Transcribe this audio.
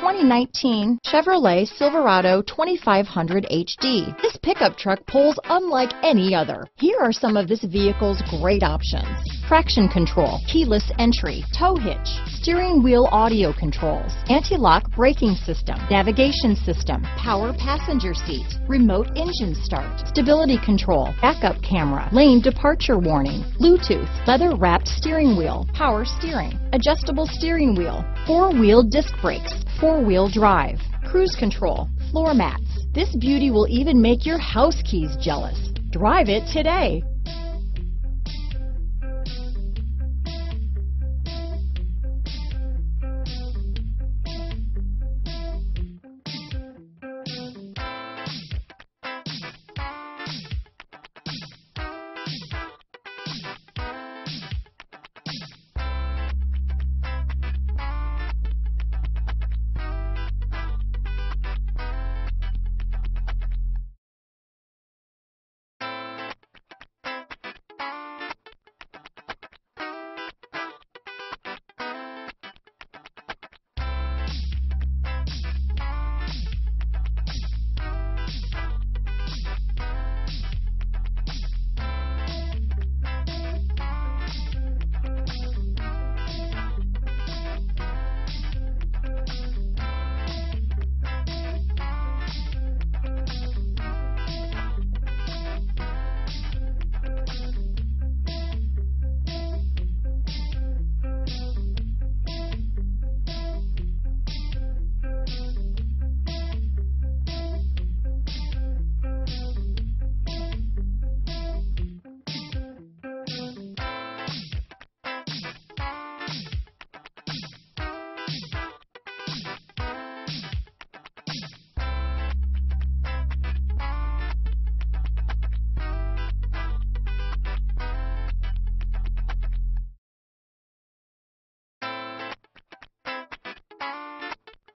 2019 Chevrolet Silverado 2500 HD. This pickup truck pulls unlike any other. Here are some of this vehicle's great options: traction control, keyless entry, tow hitch, steering wheel audio controls, anti-lock braking system, navigation system, power passenger seat, remote engine start, stability control, backup camera, lane departure warning, Bluetooth, leather-wrapped steering wheel, power steering, adjustable steering wheel, four-wheel disc brakes, four-wheel drive, cruise control, floor mats. This beauty will even make your house keys jealous. Drive it today.